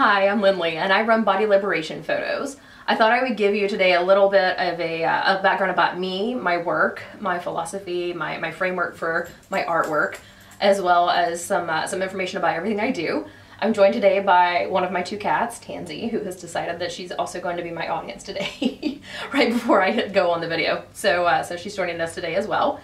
Hi, I'm Lindley and I run Body Liberation Photos. I thought I would give you today a little bit of a background about me, my work, my philosophy, my framework for my artwork, as well as some information about everything I do. I'm joined today by one of my two cats, Tansy, who has decided that she's also going to be my audience today, right before I hit go on the video. So, so she's joining us today as well.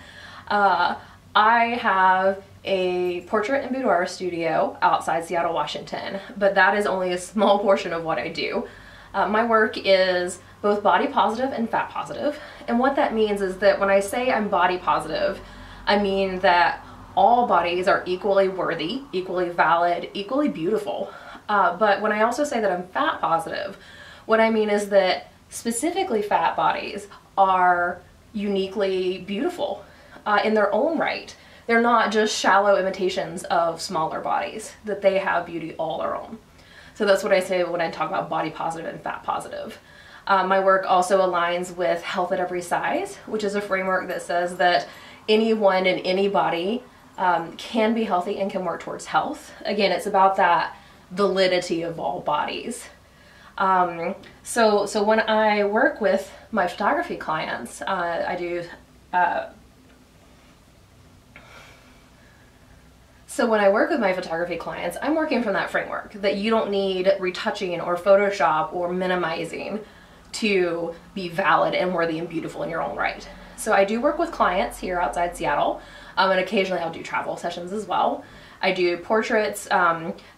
I have a portrait and boudoir studio outside Seattle, Washington, but that is only a small portion of what I do. My work is both body positive and fat positive, and what that means is that when I say I'm body positive, I mean that all bodies are equally worthy, equally valid, equally beautiful. But when I also say that I'm fat positive, what I mean is that specifically fat bodies are uniquely beautiful in their own right. They're not just shallow imitations of smaller bodies, that they have beauty all their own. So that's what I say when I talk about body positive and fat positive. My work also aligns with Health at Every Size, which is a framework that says that anyone in any body can be healthy and can work towards health. Again, it's about that validity of all bodies. So when I work with my photography clients, I'm working from that framework that you don't need retouching or Photoshop or minimizing to be valid and worthy and beautiful in your own right. So I do work with clients here outside Seattle, and occasionally I'll do travel sessions as well. I do portraits.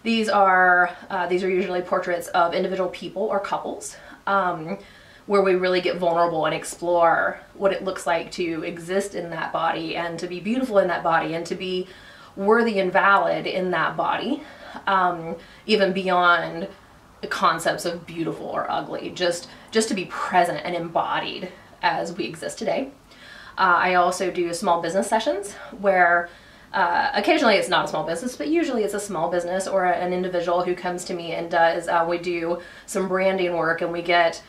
These are usually portraits of individual people or couples, where we really get vulnerable and explore what it looks like to exist in that body and to be beautiful in that body and to be worthy and valid in that body, even beyond the concepts of beautiful or ugly, just to be present and embodied as we exist today. I also do small business sessions where occasionally it's not a small business, but usually it's a small business or an individual who comes to me and does, we do some branding work and we get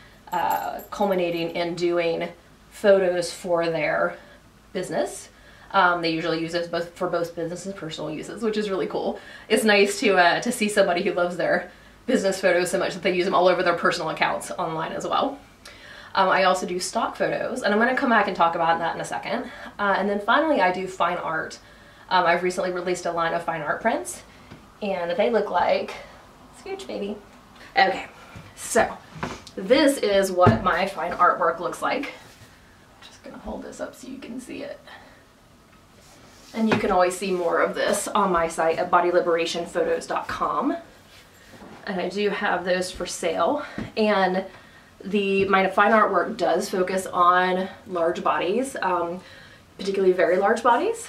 culminating in doing photos for their business. They usually use it for both business and personal uses, which is really cool. It's nice to see somebody who loves their business photos so much that they use them all over their personal accounts online as well. I also do stock photos, and I'm going to come back and talk about that in a second. And then finally, I do fine art. I've recently released a line of fine art prints, and they look like Scooch Baby. Okay, so this is what my fine artwork looks like. I'm just going to hold this up so you can see it. And you can always see more of this on my site at bodyliberationphotos.com. And I do have those for sale. And my fine artwork does focus on large bodies, particularly very large bodies.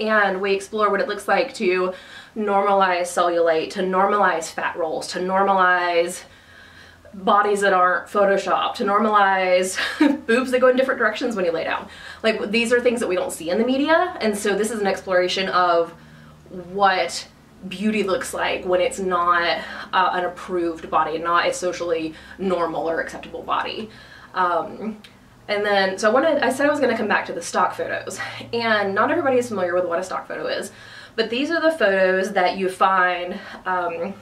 And we explore what it looks like to normalize cellulite, to normalize fat rolls, to normalize bodies that aren't Photoshopped, to normalize boobs that go in different directions when you lay down. Like, these are things that we don't see in the media, and so this is an exploration of what beauty looks like when it's not an approved body, not a socially normal or acceptable body. And then, so I said I was going to come back to the stock photos, and not everybody is familiar with what a stock photo is, but these are the photos that you find, of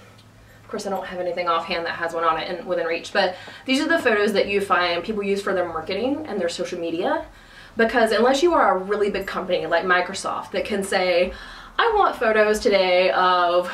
course, I don't have anything offhand that has one on it within reach, but these are the photos that you find people use for their marketing and their social media, because unless you are a really big company like Microsoft that can say, I want photos today of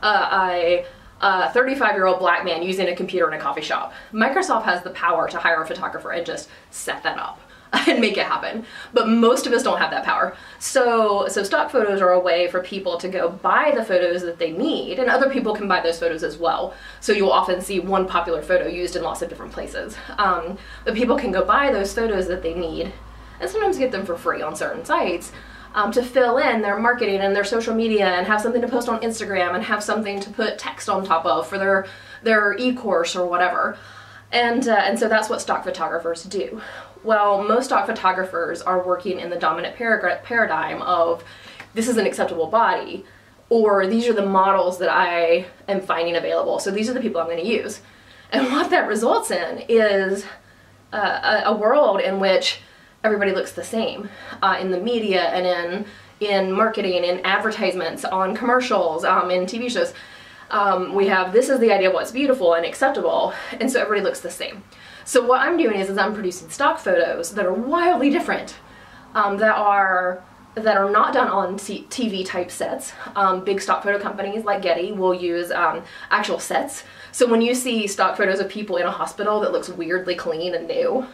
a 35-year-old black man using a computer in a coffee shop, Microsoft has the power to hire a photographer and just set that up and make it happen. But most of us don't have that power. So stock photos are a way for people to go buy the photos that they need, and other people can buy those photos as well. So you'll often see one popular photo used in lots of different places. But people can go buy those photos that they need, and sometimes get them for free on certain sites, to fill in their marketing and their social media and have something to post on Instagram and have something to put text on top of for their e-course or whatever. And so that's what stock photographers do. Well, most stock photographers are working in the dominant paradigm of this is an acceptable body, or these are the models that I am finding available, so these are the people I'm going to use. And what that results in is a world in which everybody looks the same in the media and in marketing, in advertisements, on commercials, in TV shows. we have this is the idea of what's beautiful and acceptable, and so everybody looks the same. So what I'm doing is I'm producing stock photos that are wildly different, that are not done on TV type sets. Big stock photo companies like Getty will use actual sets. So when you see stock photos of people in a hospital that looks weirdly clean and new,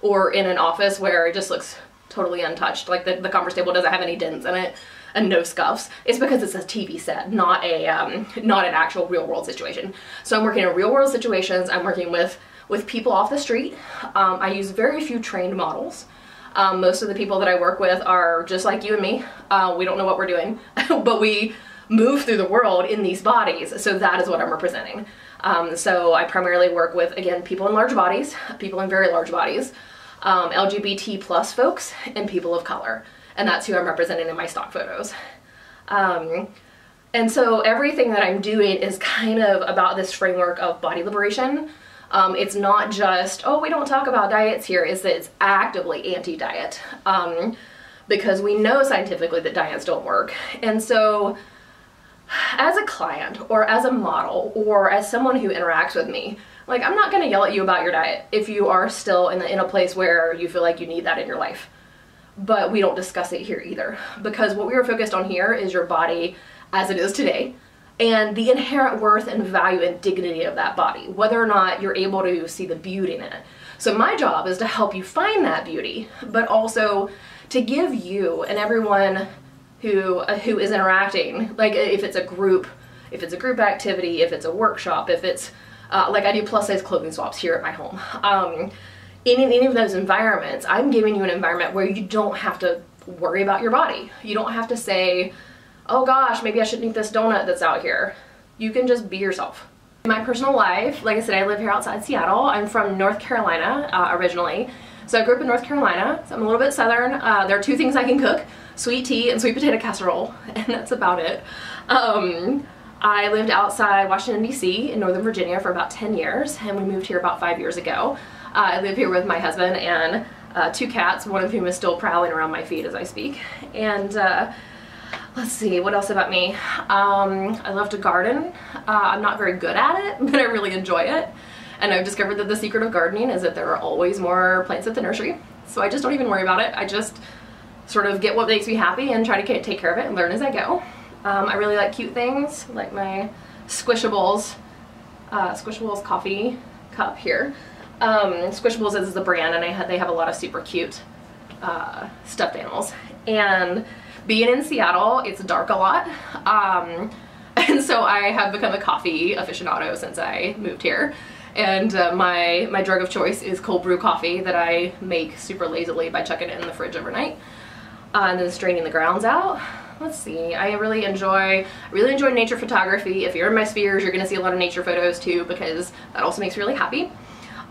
or in an office where it just looks totally untouched, like the conference table doesn't have any dents in it and no scuffs, it's because it's a TV set, not a not an actual real world situation. So I'm working in real world situations. I'm working with people off the street. I use very few trained models. Most of the people that I work with are just like you and me. We don't know what we're doing, but we move through the world in these bodies, so that is what I'm representing. So I primarily work with, again, people in large bodies, people in very large bodies, LGBT+ folks, and people of color, and that's who I'm representing in my stock photos. And so everything that I'm doing is kind of about this framework of body liberation. It's not just, oh, we don't talk about diets here, it's that it's actively anti-diet, because we know scientifically that diets don't work. And so as a client or as a model or as someone who interacts with me, like, I'm not going to yell at you about your diet if you are still in a place where you feel like you need that in your life. But we don't discuss it here either, because what we were focused on here is your body as it is today, and the inherent worth and value and dignity of that body, whether or not you're able to see the beauty in it. So my job is to help you find that beauty, but also to give you and everyone who is interacting, like, if it's a group activity, if it's a workshop, if it's, like, I do plus-size clothing swaps here at my home. In any of those environments, I'm giving you an environment where you don't have to worry about your body. You don't have to say, oh gosh, maybe I shouldn't eat this donut that's out here. You can just be yourself. In my personal life, like I said, I live here outside Seattle. I'm from North Carolina originally. So I grew up in North Carolina, so I'm a little bit southern. There are two things I can cook: sweet tea and sweet potato casserole, and that's about it. I lived outside Washington, D.C. in Northern Virginia for about 10 years, and we moved here about 5 years ago. I live here with my husband and two cats, one of whom is still prowling around my feet as I speak. And let's see, what else about me? I love to garden. I'm not very good at it, but I really enjoy it. And I've discovered that the secret of gardening is that there are always more plants at the nursery. So I just don't even worry about it. I just sort of get what makes me happy and try to take care of it and learn as I go. I really like cute things, like my Squishables, Squishables coffee cup here. Squishables is the brand, and they have a lot of super cute stuffed animals. And being in Seattle, it's dark a lot. And so I have become a coffee aficionado since I moved here. And my drug of choice is cold brew coffee that I make super lazily by chucking it in the fridge overnight and then straining the grounds out. Let's see, I really enjoy nature photography. If you're in my spheres, you're gonna see a lot of nature photos too, because that also makes me really happy.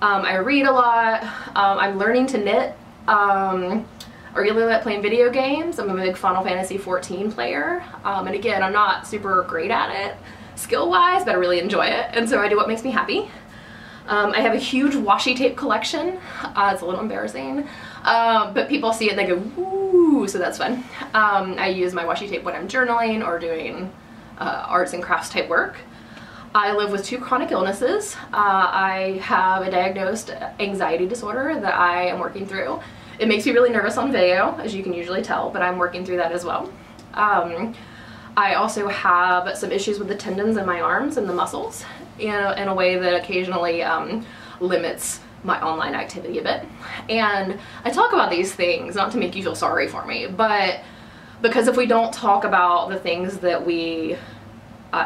I read a lot. I'm learning to knit. I really like playing video games. I'm a big Final Fantasy XIV player. And again, I'm not super great at it skill-wise, but I really enjoy it. And so I do what makes me happy. I have a huge washi tape collection. It's a little embarrassing, but people see it and they go, woo, so that's fun. I use my washi tape when I'm journaling or doing arts and crafts type work. I live with two chronic illnesses. I have a diagnosed anxiety disorder that I am working through. It makes me really nervous on video, as you can usually tell, but I'm working through that as well. I also have some issues with the tendons in my arms and the muscles in a way that occasionally limits my online activity a bit. And I talk about these things not to make you feel sorry for me, but because if we don't talk about the things that we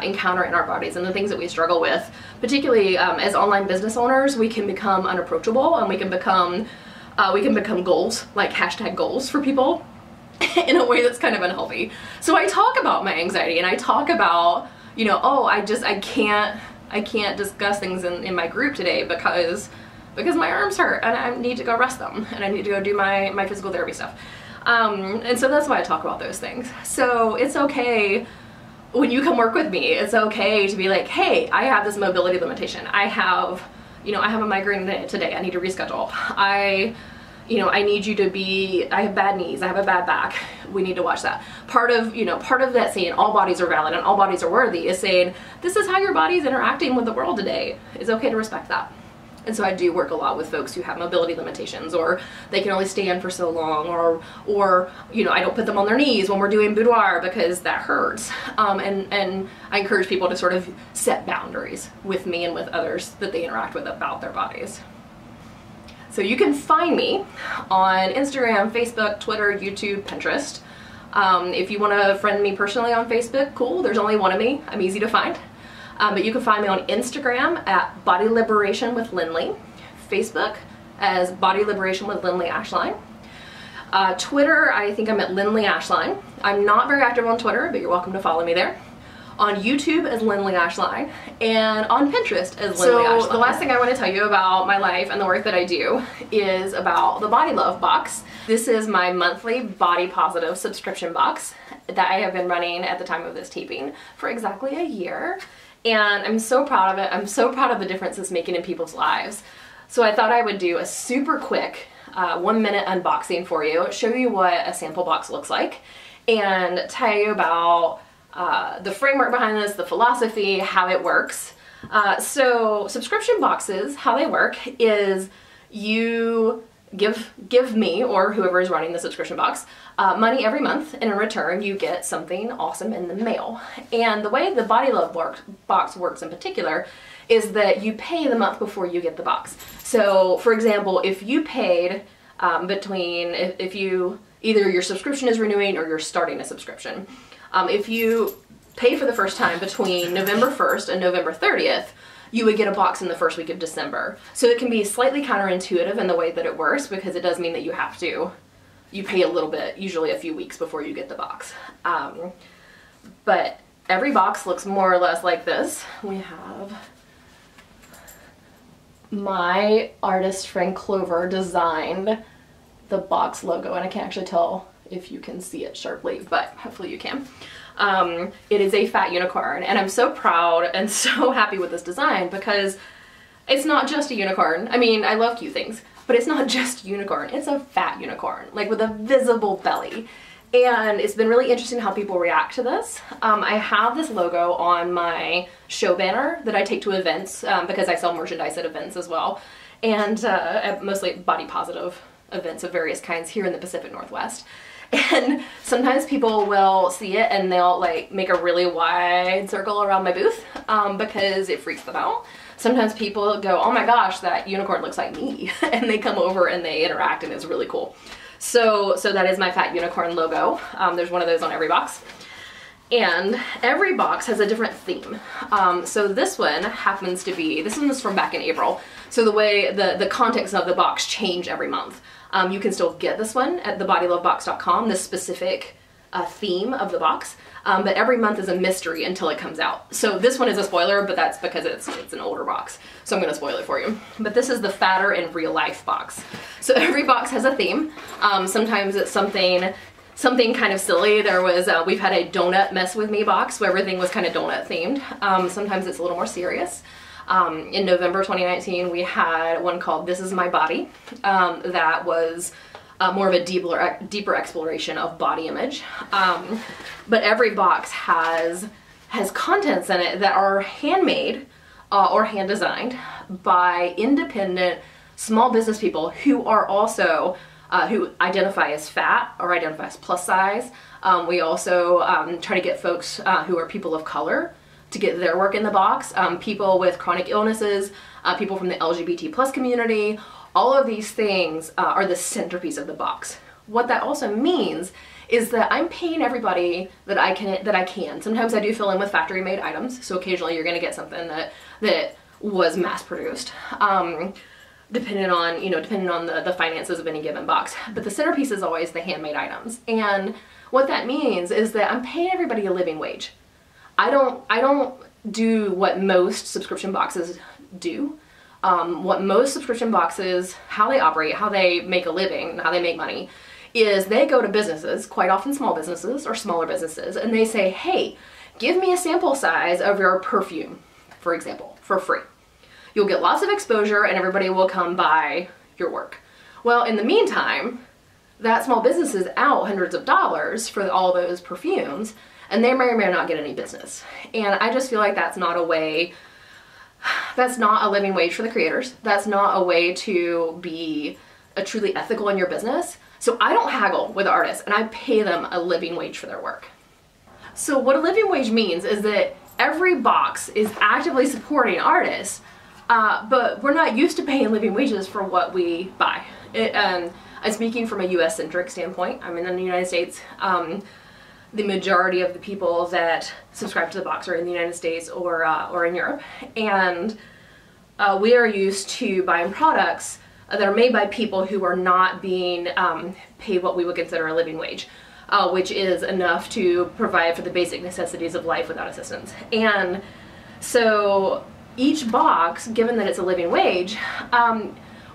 encounter in our bodies and the things that we struggle with, particularly as online business owners, we can become unapproachable, and we can become goals, like hashtag goals for people, in a way that's kind of unhealthy. So I talk about my anxiety, and I talk about, you know, oh, I can't discuss things in my group today because my arms hurt and I need to go rest them and I need to go do my physical therapy stuff. And so that's why I talk about those things. So it's okay when you come work with me, it's okay to be like, hey, I have this mobility limitation. I have, you know, I have a migraine today. I need to reschedule. I you know, I need you to be, I have bad knees, I have a bad back, we need to watch that. Part of, you know, part of that saying all bodies are valid and all bodies are worthy is saying this is how your body's interacting with the world today. It's okay to respect that. And so I do work a lot with folks who have mobility limitations, or they can only stand for so long, or you know, I don't put them on their knees when we're doing boudoir because that hurts. And I encourage people to sort of set boundaries with me and with others that they interact with about their bodies. So you can find me on Instagram, Facebook, Twitter, YouTube, Pinterest. If you want to friend me personally on Facebook, cool. There's only one of me. I'm easy to find. But you can find me on Instagram at Body Liberation with Lindley, Facebook as Body Liberation with Lindley Ashline, Twitter, I think I'm at Lindley Ashline. I'm not very active on Twitter, but you're welcome to follow me there. On YouTube as Lindley Ashline, and on Pinterest as Lindley Ashline. So the last thing I want to tell you about my life and the work that I do is about the Body Love Box. This is my monthly body positive subscription box that I have been running at the time of this taping for exactly a year. And I'm so proud of it. I'm so proud of the difference it's making in people's lives. So I thought I would do a super quick 1-minute unboxing for you, show you what a sample box looks like, and tell you about the framework behind this, the philosophy, how it works. So subscription boxes, how they work is you give me, or whoever is running the subscription box, money every month, and in return you get something awesome in the mail. And the way the Body Love Box works in particular is that you pay the month before you get the box. So for example, if you paid if you, either your subscription is renewing or you're starting a subscription, if you pay for the first time between November 1st and November 30th, you would get a box in the first week of December. So it can be slightly counterintuitive in the way that it works, because it does mean that you have to, you pay a little bit, usually a few weeks before you get the box. But every box looks more or less like this. We have my artist Frank Clover designed the box logo, and I can't actually tell if you can see it sharply, but hopefully you can. It is a fat unicorn, and I'm so proud and so happy with this design because it's not just a unicorn. I mean, I love cute things, but it's not just unicorn. It's a fat unicorn, like with a visible belly. And it's been really interesting how people react to this. I have this logo on my show banner that I take to events, because I sell merchandise at events as well, and mostly body positive events of various kinds here in the Pacific Northwest. And sometimes people will see it and they'll like make a really wide circle around my booth because it freaks them out. Sometimes people go, oh my gosh, that unicorn looks like me. And they come over and they interact, and it's really cool. So that is my fat unicorn logo. There's one of those on every box. And every box has a different theme. So this one happens to be, this one is from back in April. So the way the context of the box change every month. You can still get this one at thebodylovebox.com, this specific theme of the box, but every month is a mystery until it comes out. So this one is a spoiler, but that's because it's an older box, so I'm going to spoil it for you. But this is the Fatter in Real Life box. So every box has a theme. Sometimes it's something kind of silly. There was, we've had a donut mess with me box where everything was kind of donut themed. Sometimes it's a little more serious. In November 2019, we had one called This Is My Body, that was more of a deeper exploration of body image. But every box has contents in it that are handmade or hand designed by independent small business people who are also, who identify as fat or identify as plus size. We also try to get folks who are people of color to get their work in the box, people with chronic illnesses, people from the LGBT+ community. All of these things are the centerpiece of the box. What that also means is that I'm paying everybody that I can. Sometimes I do fill in with factory-made items, so occasionally you're going to get something that was mass-produced, depending on the finances of any given box. But the centerpiece is always the handmade items, and what that means is that I'm paying everybody a living wage. I don't do what most subscription boxes do. What most subscription boxes, how they operate, how they make a living, how they make money, is they go to businesses, quite often small businesses or smaller businesses, and they say, hey, give me a sample size of your perfume, for example, for free. You'll get lots of exposure and everybody will come buy your work. Well, in the meantime, that small business is out hundreds of dollars for all those perfumes, and they may or may not get any business. And I just feel like that's not a way, that's not a living wage for the creators. That's not a way to be truly ethical in your business. So I don't haggle with artists, and I pay them a living wage for their work. So what a living wage means is that every box is actively supporting artists, but we're not used to paying living wages for what we buy. I'm speaking from a US-centric standpoint. I'm in the United States. The majority of the people that subscribe to the box are in the United States or in Europe. And we are used to buying products that are made by people who are not being paid what we would consider a living wage, which is enough to provide for the basic necessities of life without assistance. And so each box, given that it's a living wage,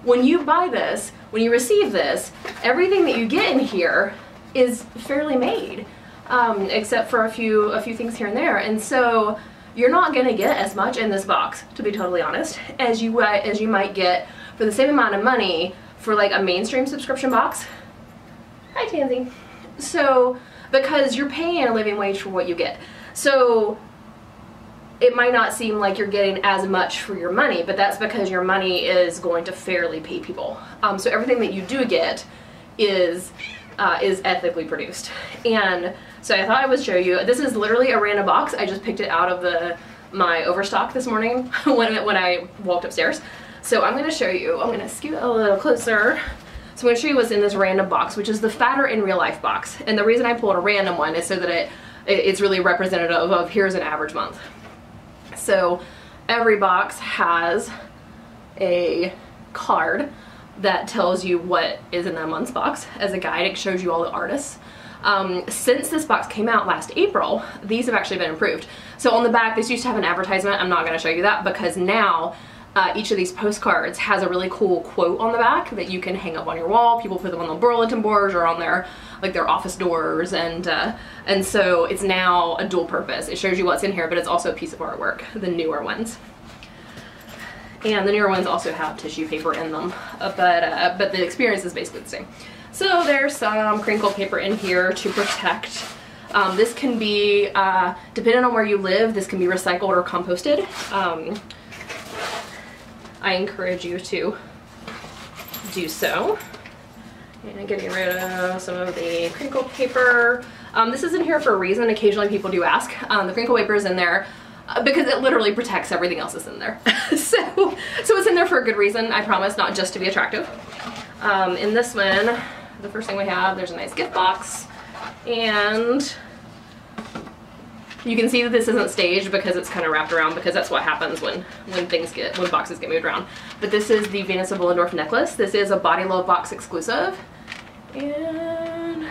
when you buy this, when you receive this, everything that you get in here is fairly made, except for a few things here and there. And so you're not gonna get as much in this box, to be totally honest, as you might get for the same amount of money for like a mainstream subscription box. Hi, Tansy. So, because you're paying a living wage for what you get. So it might not seem like you're getting as much for your money, but that's because your money is going to fairly pay people. So everything that you do get is ethically produced. And so I thought I would show you, this is literally a random box. I just picked it out of my overstock this morning when I walked upstairs. So I'm gonna show you, I'm gonna scoot a little closer. So I'm gonna show you what's in this random box, which is the Fatter in Real Life box. And the reason I pulled a random one is so that it's really representative of here's an average month. So every box has a card that tells you what is in that month's box. As a guide, it shows you all the artists. Since this box came out last April, these have actually been improved. So on the back, this used to have an advertisement. I'm not gonna show you that because now each of these postcards has a really cool quote on the back that you can hang up on your wall. People put them on the bulletin boards or on their their office doors, and so it's now a dual purpose. It shows you what's in here, but it's also a piece of artwork, the newer ones. And the newer ones also have tissue paper in them, but the experience is basically the same. So there's some crinkle paper in here to protect. This can be, depending on where you live, this can be recycled or composted. I encourage you to do so. And getting rid of some of the crinkle paper. This is in here for a reason. Occasionally people do ask. The crinkle paper is in there because it literally protects everything else that's in there. so it's in there for a good reason, I promise, not just to be attractive. In this one, the first thing we have, there's a nice gift box. And you can see that this isn't staged because it's kind of wrapped around, because that's what happens when boxes get moved around. But this is the Venus of Willendorf necklace. This is a Body Love Box exclusive. And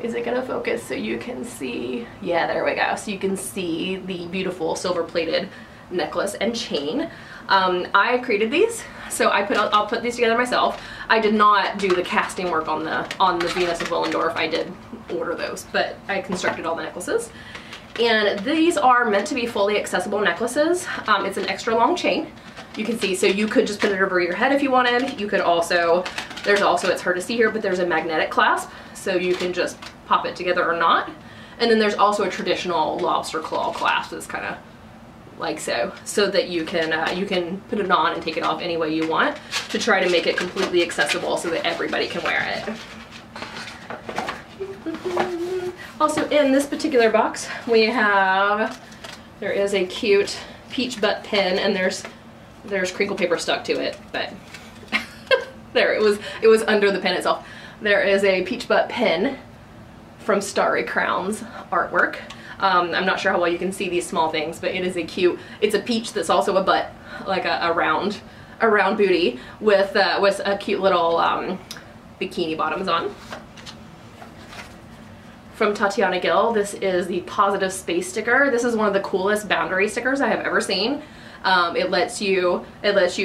is it gonna focus so you can see? Yeah, there we go. So you can see the beautiful silver plated necklace and chain. I created these, so I'll put these together myself. I did not do the casting work on the Venus of Willendorf. I did order those, but I constructed all the necklaces. And these are meant to be fully accessible necklaces. It's an extra long chain. You can see, so you could just put it over your head if you wanted. You could also, it's hard to see here, but there's a magnetic clasp, so you can just pop it together or not. And then there's also a traditional lobster claw clasp that's kind of like so, so that you can put it on and take it off any way you want to try to make it completely accessible so that everybody can wear it. Also in this particular box, we have, there is a cute peach butt pin, and there's crinkle paper stuck to it, but there, it was under the pin itself. There is a peach butt pin from Starry Crown's artwork. I'm not sure how well you can see these small things, but it is a cute, it's a peach that's also a butt, like a round booty with a cute little bikini bottoms on. From Tatiana Gill, this is the Positive Space sticker. This is one of the coolest boundary stickers I have ever seen. It lets you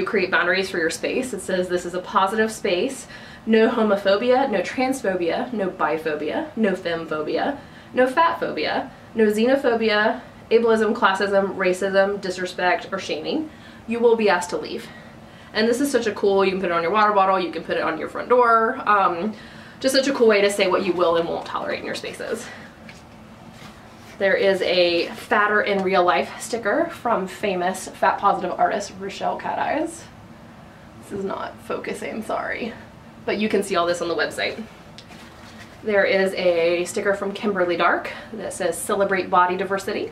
create boundaries for your space. It says this is a positive space, no homophobia, no transphobia, no biphobia, no femphobia, no fatphobia, no xenophobia, ableism, classism, racism, disrespect, or shaming. You will be asked to leave. And this is such a cool, you can put it on your water bottle, you can put it on your front door. Just such a cool way to say what you will and won't tolerate in your spaces. There is a fatter in real life sticker from famous fat positive artist Rochelle Cat Eyes. This is not focusing, sorry. But you can see all this on the website. There is a sticker from Kimberly Dark that says Celebrate Body Diversity.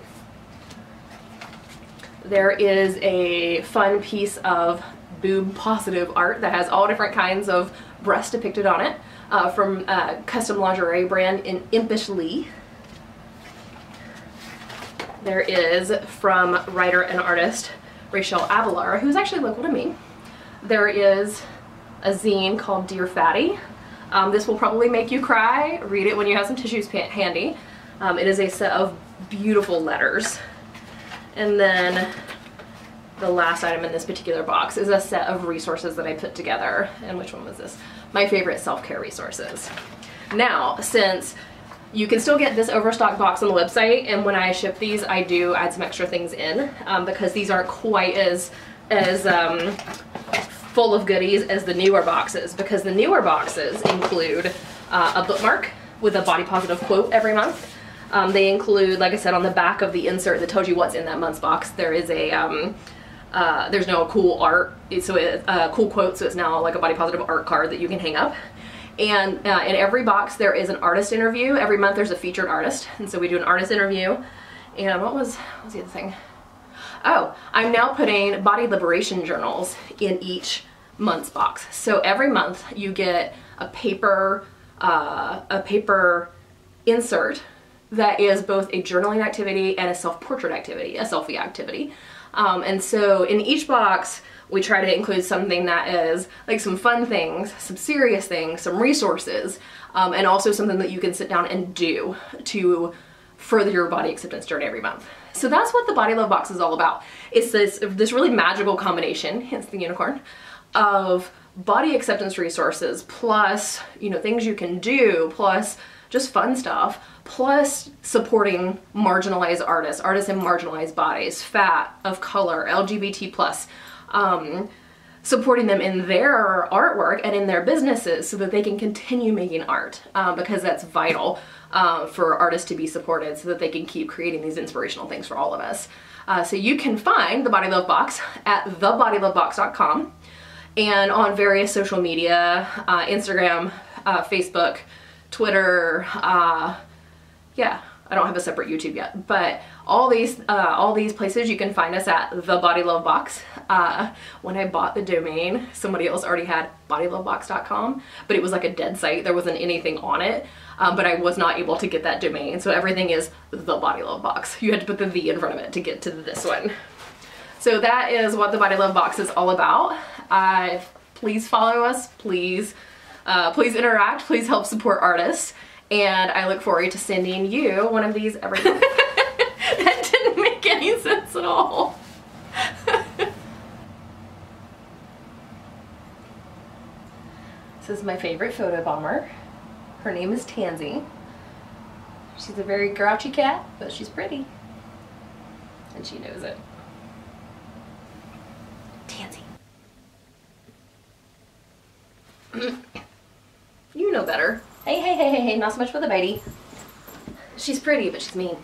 There is a fun piece of boob positive art that has all different kinds of breasts depicted on it from a custom lingerie brand in Impish Lee. There is from writer and artist Rachel Avilar, who's actually local to me. There is a zine called Dear Fatty. This will probably make you cry. Read it when you have some tissues handy. It is a set of beautiful letters. And then the last item in this particular box is a set of resources that I put together. And which one was this? My favorite self-care resources. Now, since you can still get this overstock box on the website, and when I ship these, I do add some extra things in because these aren't quite as full of goodies as the newer boxes, because the newer boxes include a bookmark with a body positive quote every month. They include, like I said, on the back of the insert that tells you what's in that month's box, there is a, there's now a cool art, so it's a cool quote, so it's now like a body positive art card that you can hang up. And in every box there is an artist interview. Every month there's a featured artist, and so we do an artist interview. And what was the other thing? Oh, I'm now putting body liberation journals in each month's box. So every month you get a paper insert that is both a journaling activity and a self-portrait activity, a selfie activity. And so in each box, we try to include something that is like some fun things, some serious things, some resources, and also something that you can sit down and do to further your body acceptance journey every month. So that's what the Body Love Box is all about. It's this really magical combination, hence the unicorn, of body acceptance resources, plus, you know, things you can do, plus just fun stuff, plus supporting marginalized artists in marginalized bodies, fat, of color, LGBT+, supporting them in their artwork and in their businesses so that they can continue making art, because that's vital for artists to be supported so that they can keep creating these inspirational things for all of us. So you can find the Body Love Box at thebodylovebox.com and on various social media, Instagram, Facebook, Twitter, yeah, I don't have a separate YouTube yet, but all these places you can find us at the Body Love Box. When I bought the domain, somebody else already had bodylovebox.com, but it was like a dead site. There wasn't anything on it, but I was not able to get that domain. So everything is the Body Love Box. You had to put the V in front of it to get to this one. So that is what the Body Love Box is all about. Please follow us. Please interact. Please help support artists. And I look forward to sending you one of these every month. That didn't make any sense at all. This is my favorite photo bomber. Her name is Tansy. She's a very grouchy cat, but she's pretty. And she knows it. Tansy. You know better. Hey, not so much for the bitey. She's pretty, but she's mean.